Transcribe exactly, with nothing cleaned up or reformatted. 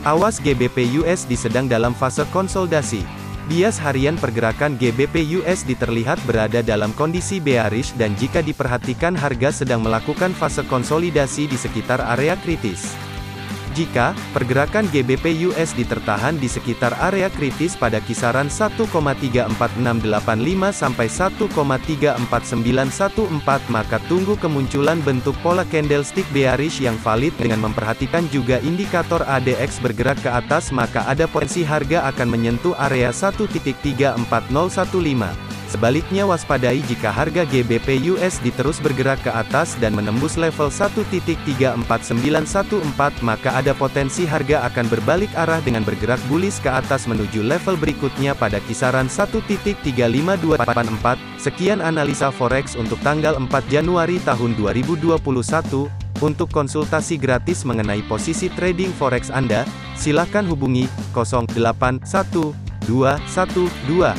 Awas, G B P U S D sedang dalam fase konsolidasi. Bias harian pergerakan G B P U S D terlihat berada dalam kondisi bearish dan jika diperhatikan harga sedang melakukan fase konsolidasi di sekitar area kritis. Jika pergerakan G B P U S D tertahan di sekitar area kritis pada kisaran satu koma tiga empat enam delapan lima sampai satu koma tiga empat sembilan satu empat, maka tunggu kemunculan bentuk pola candlestick bearish yang valid dengan memperhatikan juga indikator A D X bergerak ke atas, maka ada potensi harga akan menyentuh area satu titik tiga empat nol satu lima. Sebaliknya, waspadai jika harga G B P U S D terus bergerak ke atas dan menembus level satu titik tiga empat sembilan satu empat, maka ada potensi harga akan berbalik arah dengan bergerak bullish ke atas menuju level berikutnya pada kisaran satu titik tiga lima dua delapan empat. Sekian analisa forex untuk tanggal empat Januari tahun dua ribu dua puluh satu. Untuk konsultasi gratis mengenai posisi trading forex Anda, silakan hubungi nol delapan satu dua satu dua